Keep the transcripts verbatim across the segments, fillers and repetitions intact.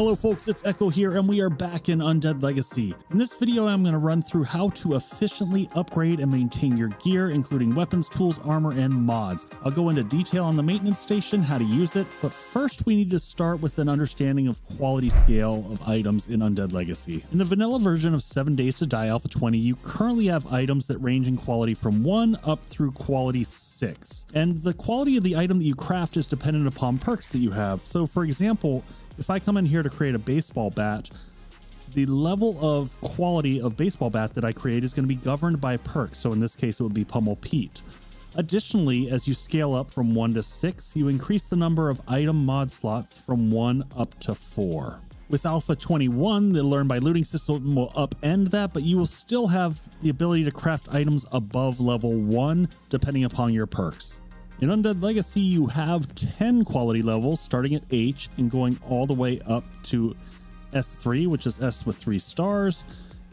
Hello folks, it's Echo here and we are back in Undead Legacy. In this video I'm going to run through how to efficiently upgrade and maintain your gear, including weapons, tools, armor, and mods. I'll go into detail on the maintenance station, how to use it, but first we need to start with an understanding of quality scale of items in Undead Legacy. In the vanilla version of Seven Days to Die Alpha twenty, you currently have items that range in quality from one up through quality six. And the quality of the item that you craft is dependent upon perks that you have. So for example, if I come in here to create a baseball bat, the level of quality of baseball bat that I create is going to be governed by perks. So in this case, it would be Pummel Pete. Additionally, as you scale up from one to six, you increase the number of item mod slots from one up to four. With Alpha twenty-one, the Learn by Looting System will upend that, but you will still have the ability to craft items above level one, depending upon your perks. In Undead Legacy, you have ten quality levels, starting at H and going all the way up to S three, which is S with three stars.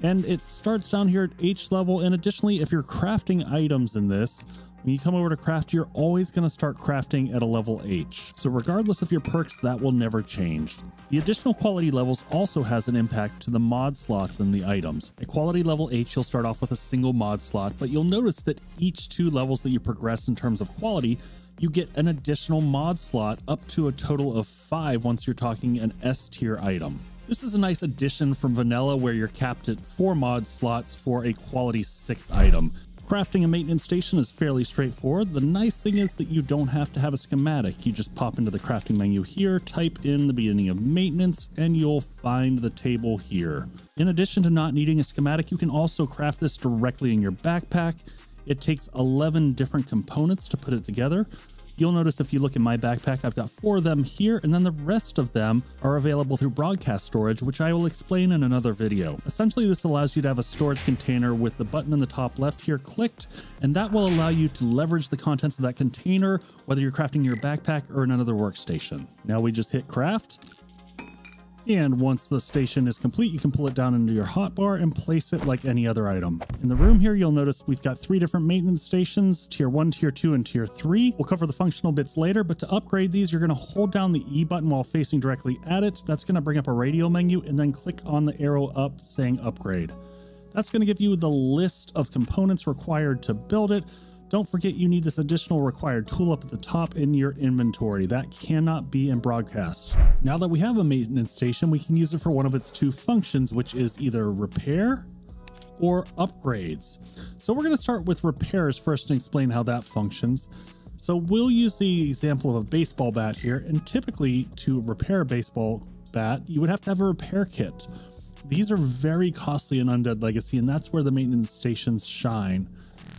And it starts down here at H level. And additionally, if you're crafting items in this, when you come over to craft, you're always going to start crafting at a level H. So regardless of your perks, that will never change. The additional quality levels also has an impact to the mod slots in the items. At quality level H, you'll start off with a single mod slot, but you'll notice that each two levels that you progress in terms of quality, you get an additional mod slot up to a total of five once you're talking an S tier item. This is a nice addition from vanilla where you're capped at four mod slots for a quality six item. Crafting a maintenance station is fairly straightforward. The nice thing is that you don't have to have a schematic. You just pop into the crafting menu here, type in the beginning of maintenance, and you'll find the table here. In addition to not needing a schematic, you can also craft this directly in your backpack. It takes eleven different components to put it together. You'll notice if you look in my backpack, I've got four of them here, and then the rest of them are available through broadcast storage, which I will explain in another video. Essentially, this allows you to have a storage container with the button in the top left here clicked, and that will allow you to leverage the contents of that container, whether you're crafting your backpack or in another workstation. Now we just hit craft. And once the station is complete, you can pull it down into your hotbar and place it like any other item. In the room here, you'll notice we've got three different maintenance stations, tier one, tier two, and tier three. We'll cover the functional bits later, but to upgrade these, you're gonna hold down the E button while facing directly at it. That's gonna bring up a radial menu and then click on the arrow up saying upgrade. That's gonna give you the list of components required to build it. Don't forget you need this additional required tool up at the top in your inventory. That cannot be in broadcast. Now that we have a maintenance station, we can use it for one of its two functions, which is either repair or upgrades. So we're gonna start with repairs first and explain how that functions. So we'll use the example of a baseball bat here, and typically to repair a baseball bat, you would have to have a repair kit. These are very costly in Undead Legacy, and that's where the maintenance stations shine.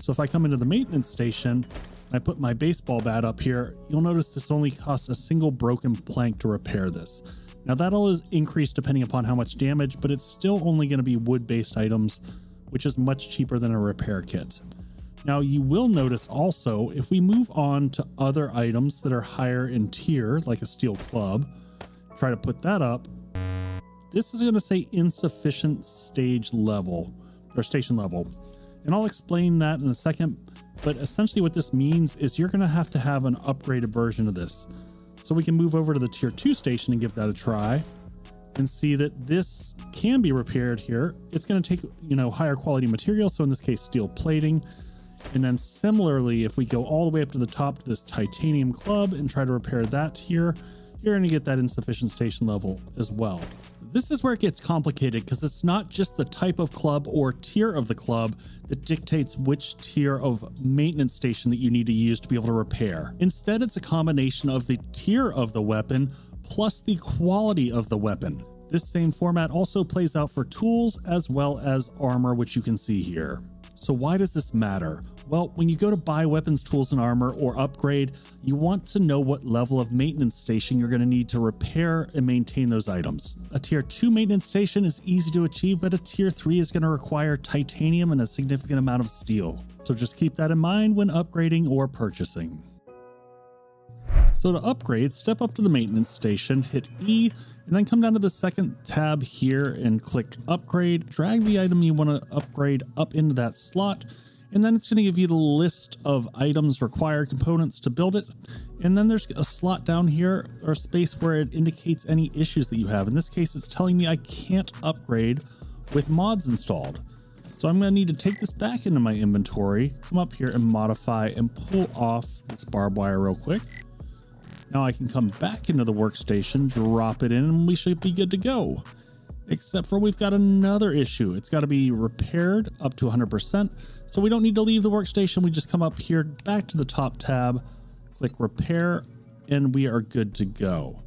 So if I come into the maintenance station, I put my baseball bat up here, you'll notice this only costs a single broken plank to repair this. Now that'll increase depending upon how much damage, but it's still only going to be wood-based items, which is much cheaper than a repair kit. Now you will notice also, if we move on to other items that are higher in tier, like a steel club, try to put that up, this is going to say insufficient stage level, or station level. And I'll explain that in a second, but essentially what this means is you're going to have to have an upgraded version of this. So we can move over to the tier two station and give that a try and see that this can be repaired here. It's going to take, you know, higher quality material. So in this case, steel plating. And then similarly, if we go all the way up to the top to this titanium club and try to repair that here, you're going to get that insufficient station level as well. This is where it gets complicated because it's not just the type of club or tier of the club that dictates which tier of maintenance station that you need to use to be able to repair. Instead, it's a combination of the tier of the weapon plus the quality of the weapon. This same format also plays out for tools as well as armor, which you can see here. So why does this matter? Well, when you go to buy weapons, tools, and armor or upgrade, you want to know what level of maintenance station you're going to need to repair and maintain those items. A tier two maintenance station is easy to achieve, but a tier three is going to require titanium and a significant amount of steel. So just keep that in mind when upgrading or purchasing. So to upgrade, step up to the maintenance station, hit E, and then come down to the second tab here and click upgrade. Drag the item you want to upgrade up into that slot, and then it's going to give you the list of items, required components to build it. And then there's a slot down here or a space where it indicates any issues that you have. In this case, it's telling me I can't upgrade with mods installed. So I'm going to need to take this back into my inventory, come up here and modify and pull off this barbed wire real quick. Now I can come back into the workstation, drop it in, and we should be good to go. Except for we've got another issue. It's got to be repaired up to one hundred percent. So we don't need to leave the workstation. We just come up here, back to the top tab, click repair, and we are good to go.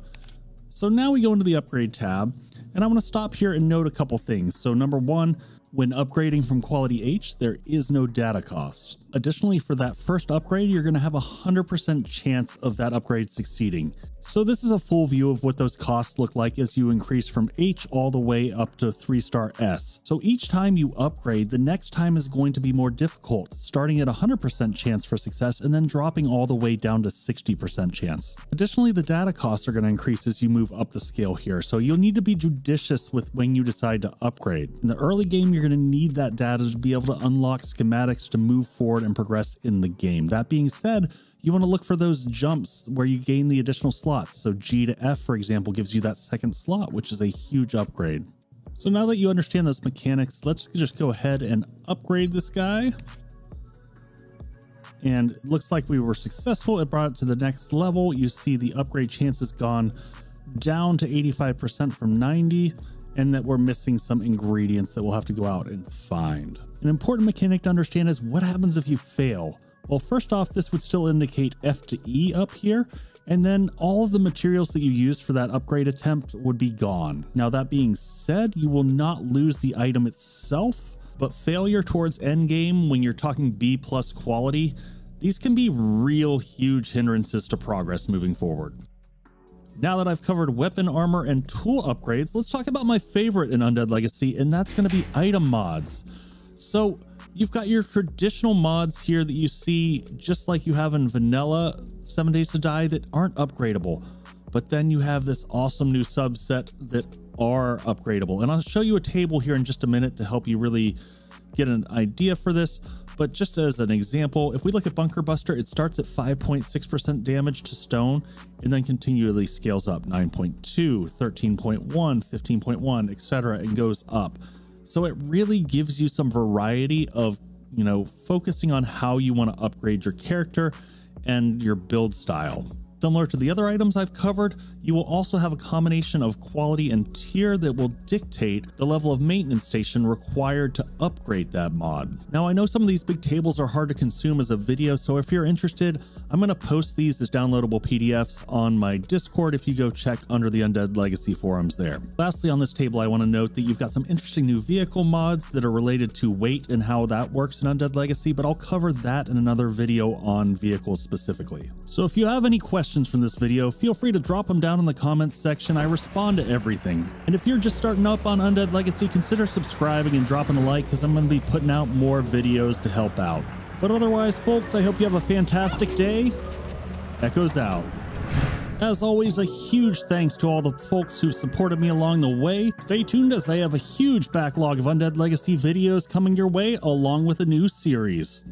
So now we go into the upgrade tab, and I want to stop here and note a couple things. So number one, when upgrading from quality H, there is no data cost. Additionally, for that first upgrade, you're going to have a one hundred percent chance of that upgrade succeeding. So this is a full view of what those costs look like as you increase from H all the way up to three star S. So each time you upgrade, the next time is going to be more difficult, starting at one hundred percent chance for success and then dropping all the way down to sixty percent chance. Additionally, the data costs are going to increase as you move up the scale here, so you'll need to be judicious with when you decide to upgrade. In the early game, you're going to need that data to be able to unlock schematics to move forward and progress in the game. That being said, you want to look for those jumps where you gain the additional slots. So G to F, for example, gives you that second slot, which is a huge upgrade. So now that you understand those mechanics, let's just go ahead and upgrade this guy. And it looks like we were successful. It brought it to the next level. You see the upgrade chance has gone down to eighty-five percent from ninety, and that we're missing some ingredients that we'll have to go out and find. An important mechanic to understand is what happens if you fail. Well, first off, this would still indicate F to E up here, and then all of the materials that you used for that upgrade attempt would be gone. Now, that being said, you will not lose the item itself, but failure towards endgame when you're talking B plus quality, these can be real huge hindrances to progress moving forward. Now that I've covered weapon, armor, and tool upgrades, let's talk about my favorite in Undead Legacy, and that's going to be item mods. So you've got your traditional mods here that you see just like you have in vanilla Seven Days to Die that aren't upgradable, but then you have this awesome new subset that are upgradable. And I'll show you a table here in just a minute to help you really get an idea for this. But just as an example, if we look at Bunker Buster, it starts at five point six percent damage to stone and then continually scales up nine point two, thirteen point one, fifteen point one, et cetera, and goes up. So it really gives you some variety of, you know, focusing on how you want to upgrade your character and your build style. Similar to the other items I've covered, you will also have a combination of quality and tier that will dictate the level of maintenance station required to upgrade that mod. Now, I know some of these big tables are hard to consume as a video, so if you're interested, I'm going to post these as downloadable P D Fs on my Discord if you go check under the Undead Legacy forums there. Lastly, on this table, I want to note that you've got some interesting new vehicle mods that are related to weight and how that works in Undead Legacy, but I'll cover that in another video on vehicles specifically. So if you have any questions from this video, feel free to drop them down in the comments section. I respond to everything. And if you're just starting up on Undead Legacy, consider subscribing and dropping a like, because I'm going to be putting out more videos to help out. But otherwise, folks, I hope you have a fantastic day. Echoes out. As always, a huge thanks to all the folks who've supported me along the way. Stay tuned as I have a huge backlog of Undead Legacy videos coming your way, along with a new series.